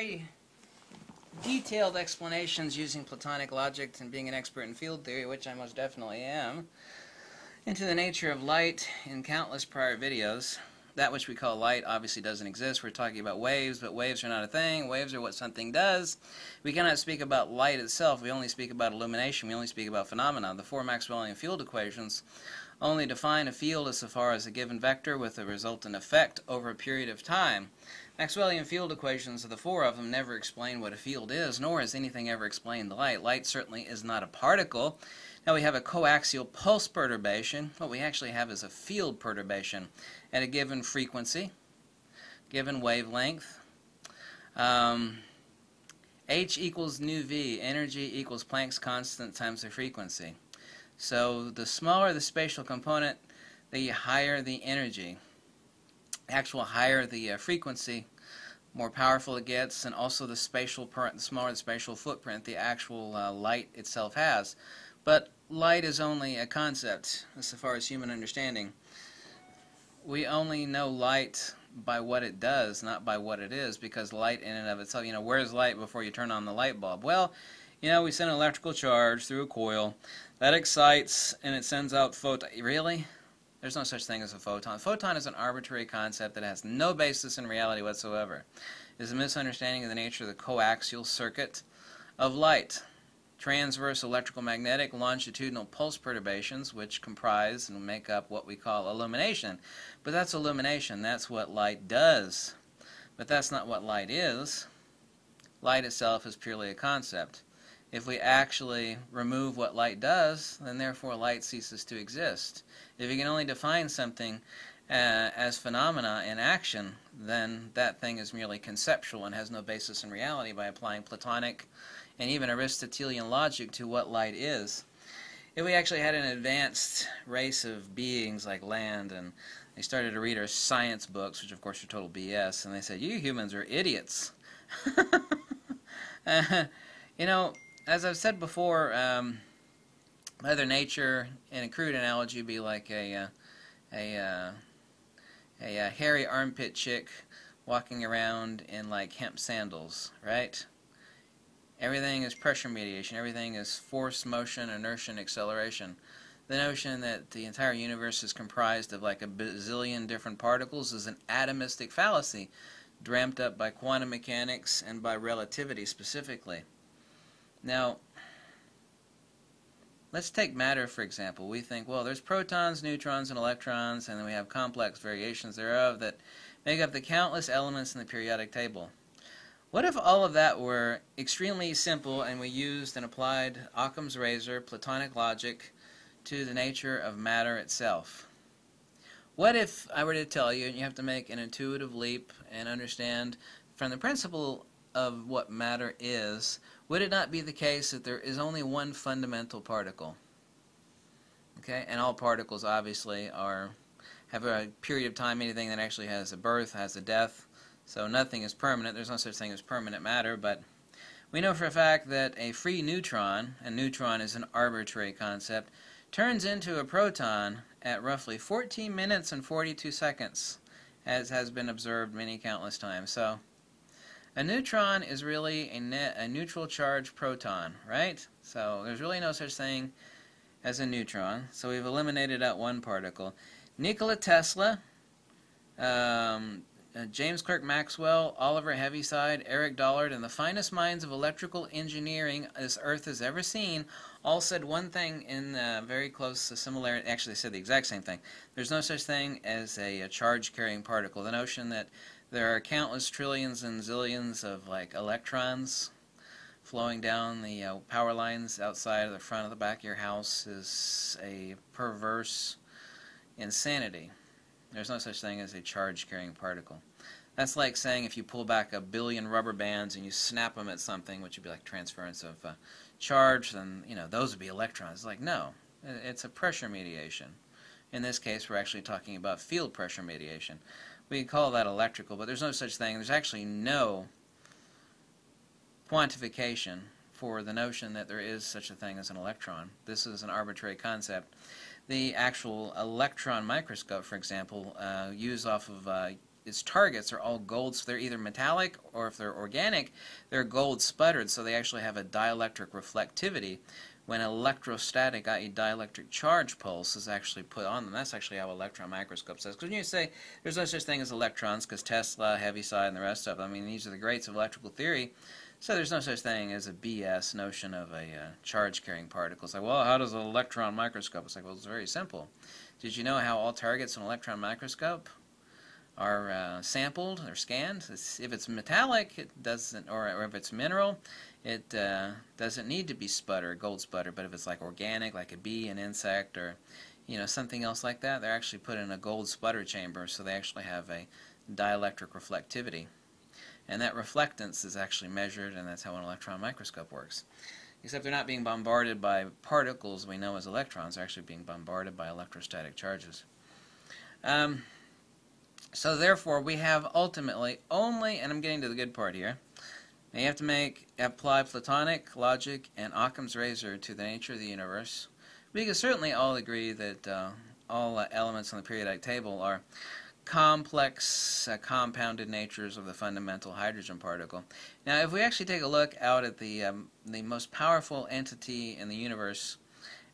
very detailed explanations using Platonic logic and being an expert in field theory, which I most definitely am, into the nature of light in countless prior videos. That which we call light obviously doesn't exist. We're talking about waves, but waves are not a thing. Waves are what something does. We cannot speak about light itself. We only speak about illumination. We only speak about phenomena. The four Maxwellian field equations only define a field as far as a given vector with a resultant effect over a period of time. Maxwellian field equations, the four of them, never explain what a field is, nor has anything ever explained light. Light certainly is not a particle. Now we have a coaxial pulse perturbation. What we actually have is a field perturbation at a given frequency, given wavelength. H equals nu v, energy equals Planck's constant times the frequency. So the smaller the spatial component, the higher the energy. Actual higher the frequency, more powerful it gets, and also the spatial the smaller the spatial footprint the actual light itself has. But light is only a concept as far as human understanding. We only know light by what it does, not by what it is, because light in and of itself, you know, where's light before you turn on the light bulb? Well, you know, we send an electrical charge through a coil that excites and it sends out photons. Really? There's no such thing as a photon. Photon is an arbitrary concept that has no basis in reality whatsoever. It's a misunderstanding of the nature of the coaxial circuit of light. Transverse electromagnetic longitudinal pulse perturbations, which comprise and make up what we call illumination. But that's illumination. That's what light does. But that's not what light is. Light itself is purely a concept. If we actually remove what light does, then therefore light ceases to exist. If you can only define something as phenomena in action, then that thing is merely conceptual and has no basis in reality by applying Platonic and even Aristotelian logic to what light is. If we actually had an advanced race of beings like land, and they started to read our science books, which of course are total BS, and they said, you humans are idiots. You know, as I've said before, Mother Nature, in a crude analogy, would be like a hairy armpit chick walking around in like hemp sandals, right? Everything is pressure mediation. Everything is force, motion, inertia, and acceleration. The notion that the entire universe is comprised of like a bazillion different particles is an atomistic fallacy, dreamt up by quantum mechanics and by relativity specifically. Now, let's take matter, for example. We think, well, there's protons, neutrons, and electrons, and then we have complex variations thereof that make up the countless elements in the periodic table. What if all of that were extremely simple and we used and applied Occam's razor, Platonic logic, to the nature of matter itself? What if I were to tell you, and you have to make an intuitive leap and understand from the principle of what matter is, would it not be the case that there is only one fundamental particle? Okay, and all particles obviously are have a period of time. Anything that actually has a birth has a death, so nothing is permanent. There's no such thing as permanent matter, but we know for a fact that a free neutron, and neutron is an arbitrary concept, turns into a proton at roughly 14 minutes and 42 seconds, as has been observed many countless times. So a neutron is really a neutral charge proton, right? So there's really no such thing as a neutron. So we've eliminated out one particle. Nikola Tesla, James Clerk Maxwell, Oliver Heaviside, Eric Dollard, and the finest minds of electrical engineering this Earth has ever seen all said one thing in very close similarity. Actually, they said the exact same thing. There's no such thing as a charge-carrying particle. The notion that there are countless trillions and zillions of like electrons flowing down the power lines outside of the front of the back of your house is a perverse insanity. There's no such thing as a charge-carrying particle. That's like saying if you pull back 1 billion rubber bands and you snap them at something, which would be like transference of charge, then you know those would be electrons. It's like, no, it's a pressure mediation. In this case, we're actually talking about field pressure mediation. We can call that electrical, but there's no such thing. There's actually no quantification for the notion that there is such a thing as an electron. This is an arbitrary concept. The actual electron microscope, for example, used off of his targets are all gold, so they're either metallic or if they're organic, they're gold sputtered, so they actually have a dielectric reflectivity. When electrostatic, i.e. dielectric charge pulse, is actually put on them. That's actually how electron microscopes says. Because when you say there's no such thing as electrons, because Tesla, Heaviside, and the rest of them, I mean, these are the greats of electrical theory, so there's no such thing as a BS notion of a charge-carrying particle. It's like, well, how does an electron microscope? It's like, well, it's very simple. Did you know how all targets in an electron microscope are sampled or scanned? If it's metallic, it doesn't, or if it's mineral, it doesn't need to be sputter, gold sputter. But if it's like organic, like a bee, an insect, or you know something else like that, they're actually put in a gold sputter chamber, so they actually have a dielectric reflectivity, and that reflectance is actually measured, and that's how an electron microscope works. Except they're not being bombarded by particles we know as electrons; they're actually being bombarded by electrostatic charges. So therefore, we have ultimately only, and I'm getting to the good part here, now you have to apply Platonic logic and Occam's razor to the nature of the universe. We can certainly all agree that all elements on the periodic table are complex, compounded natures of the fundamental hydrogen particle. Now, if we actually take a look out at the most powerful entity in the universe,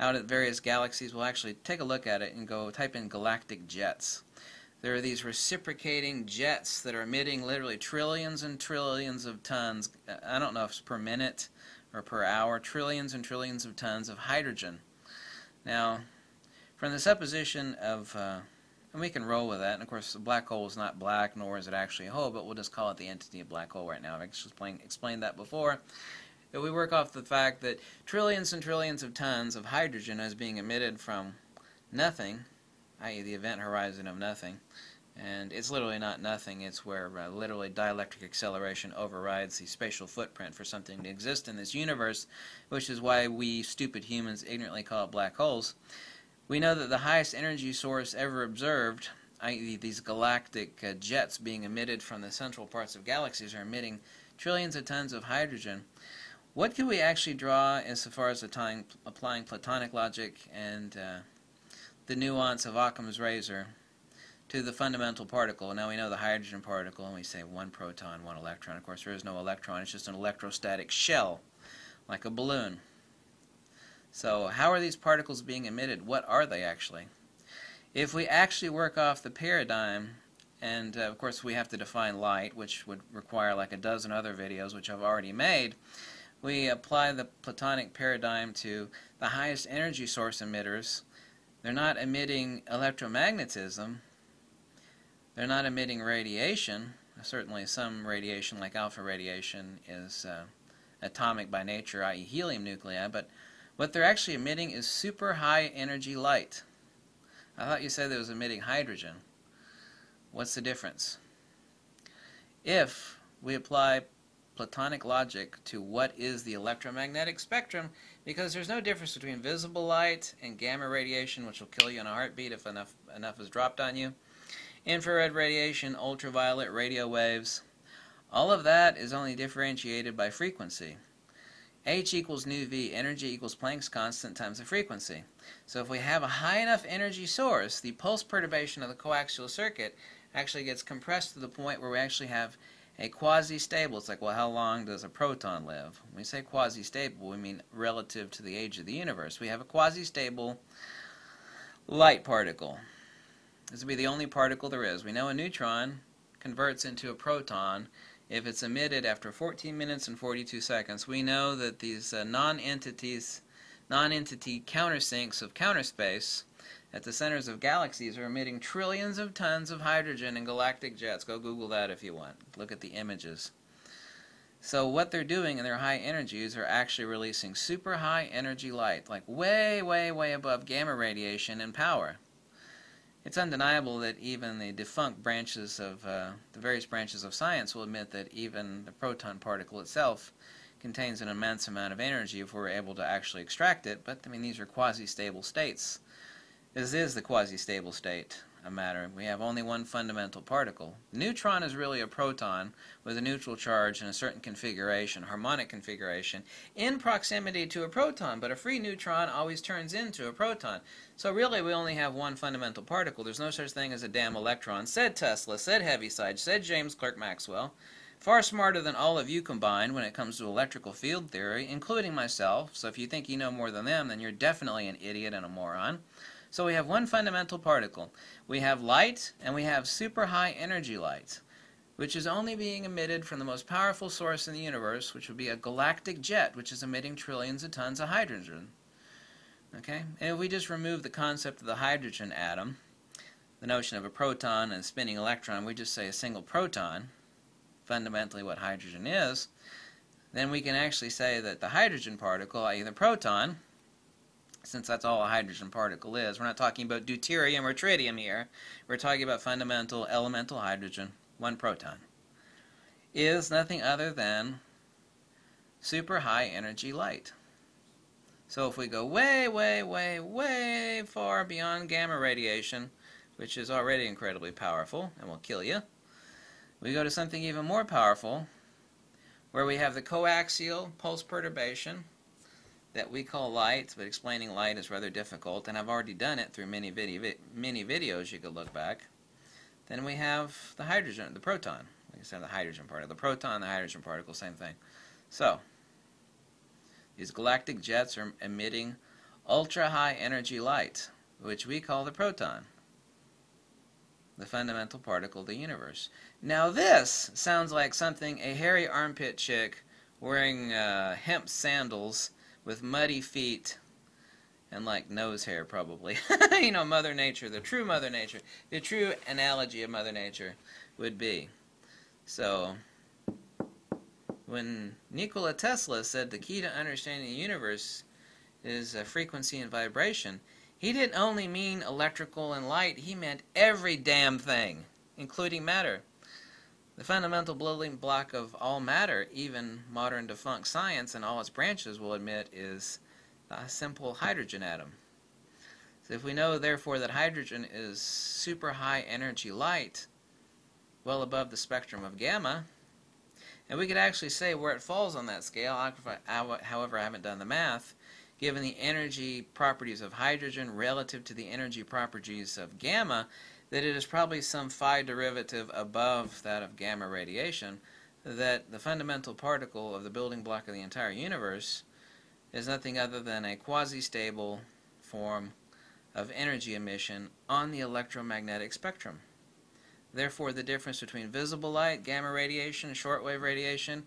out at various galaxies, we'll actually take a look at it and go type in galactic jets. There are these reciprocating jets that are emitting literally trillions and trillions of tons, I don't know if it's per minute or per hour, trillions and trillions of tons of hydrogen. Now, from the supposition of, and we can roll with that, and of course the black hole is not black, nor is it actually a hole, but we'll just call it the entity of black hole right now. I've explained that before. That we work off the fact that trillions and trillions of tons of hydrogen is being emitted from nothing, i.e. the event horizon of nothing, and it's literally not nothing, it's where literally dielectric acceleration overrides the spatial footprint for something to exist in this universe, which is why we stupid humans ignorantly call it black holes. We know that the highest energy source ever observed, i.e. these galactic jets being emitted from the central parts of galaxies, are emitting trillions of tons of hydrogen. What can we actually draw as far as applying Platonic logic and the nuance of Occam's razor to the fundamental particle? Now we know the hydrogen particle, and we say one proton, one electron. Of course, there is no electron. It's just an electrostatic shell, like a balloon. So how are these particles being emitted? What are they actually? If we actually work off the paradigm, and of course we have to define light, which would require like a dozen other videos, which I've already made, we apply the Platonic paradigm to the highest energy source emitters. They're not emitting electromagnetism, they're not emitting radiation. Certainly some radiation like alpha radiation is atomic by nature, i.e. helium nuclei, but what they're actually emitting is super high energy light. I thought you said it was emitting hydrogen. What's the difference? If we apply Platonic logic to what is the electromagnetic spectrum, because there's no difference between visible light and gamma radiation, which will kill you in a heartbeat if enough is dropped on you, infrared radiation, ultraviolet, radio waves, all of that is only differentiated by frequency. H equals nu v, energy equals Planck's constant times the frequency. So if we have a high enough energy source, the pulse perturbation of the coaxial circuit actually gets compressed to the point where we actually have a quasi-stable. It's like, well, how long does a proton live? When we say quasi-stable, we mean relative to the age of the universe. We have a quasi-stable light particle. This would be the only particle there is. We know a neutron converts into a proton if it's emitted after 14 minutes and 42 seconds. We know that these non-entity countersinks of counterspace at the centers of galaxies are emitting trillions of tons of hydrogen in galactic jets. Go Google that if you want. Look at the images. So what they're doing in their high energies are actually releasing super high energy light, like way, way, way above gamma radiation and power. It's undeniable that even the defunct branches of, the various branches of science will admit that even the proton particle itself contains an immense amount of energy if we're able to actually extract it, but I mean these are quasi-stable states. This is the quasi-stable state a matter. We have only one fundamental particle. Neutron is really a proton with a neutral charge in a certain configuration, harmonic configuration, in proximity to a proton, but a free neutron always turns into a proton. So really we only have one fundamental particle. There's no such thing as a damn electron, said Tesla, said Heaviside, said James Clerk Maxwell. Far smarter than all of you combined when it comes to electrical field theory, including myself. So if you think you know more than them, then you're definitely an idiot and a moron. So we have one fundamental particle. We have light, and we have super high energy light, which is only being emitted from the most powerful source in the universe, which would be a galactic jet, which is emitting trillions of tons of hydrogen. Okay? And if we just remove the concept of the hydrogen atom, the notion of a proton and a spinning electron, we just say a single proton, fundamentally what hydrogen is, then we can actually say that the hydrogen particle, i.e. the proton, since that's all a hydrogen particle is, we're not talking about deuterium or tritium here, we're talking about fundamental elemental hydrogen, one proton, is nothing other than super high energy light. So if we go way, way, way, way far beyond gamma radiation, which is already incredibly powerful and will kill you, we go to something even more powerful, where we have the coaxial pulse perturbation that we call light, but explaining light is rather difficult, and I've already done it through many videos you could look back. Then we have the hydrogen, the proton. We can say the hydrogen particle. The proton, the hydrogen particle, same thing. So, these galactic jets are emitting ultra-high energy light, which we call the proton, the fundamental particle of the universe. Now this sounds like something a hairy armpit chick wearing hemp sandals with muddy feet and like nose hair probably. You know, Mother Nature, the true Mother Nature, the true analogy of Mother Nature would be. So when Nikola Tesla said the key to understanding the universe is frequency and vibration, he didn't only mean electrical and light, he meant every damn thing, including matter. The fundamental building block of all matter, even modern defunct science and all its branches will admit, is a simple hydrogen atom. So if we know, therefore, that hydrogen is super high energy light, well above the spectrum of gamma, and we could actually say where it falls on that scale, however I haven't done the math, given the energy properties of hydrogen relative to the energy properties of gamma, that it is probably some phi derivative above that of gamma radiation, that the fundamental particle of the building block of the entire universe is nothing other than a quasi-stable form of energy emission on the electromagnetic spectrum. Therefore, the difference between visible light, gamma radiation, shortwave radiation,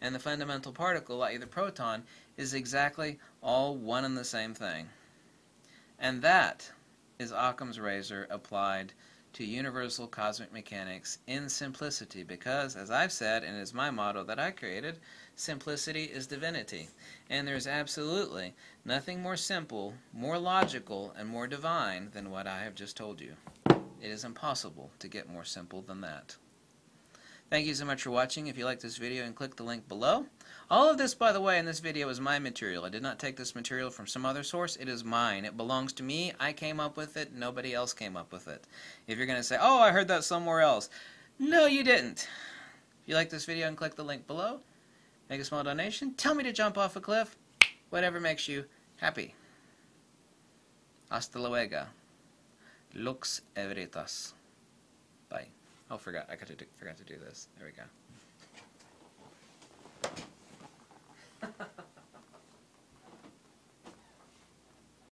and the fundamental particle, i.e. the proton, is exactly all one and the same thing. And that is Occam's razor applied to universal cosmic mechanics in simplicity, because, as I've said, and it is my motto that I created, simplicity is divinity. And there's absolutely nothing more simple, more logical, and more divine than what I have just told you. It is impossible to get more simple than that. Thank you so much for watching. If you like this video, and click the link below. All of this, by the way, in this video is my material. I did not take this material from some other source. It is mine. It belongs to me. I came up with it. Nobody else came up with it. If you're going to say, oh, I heard that somewhere else. No, you didn't. If you like this video, and click the link below. Make a small donation. Tell me to jump off a cliff. Whatever makes you happy. Hasta luego. Lux Everitas. Bye. Oh, I forgot to do this. There we go.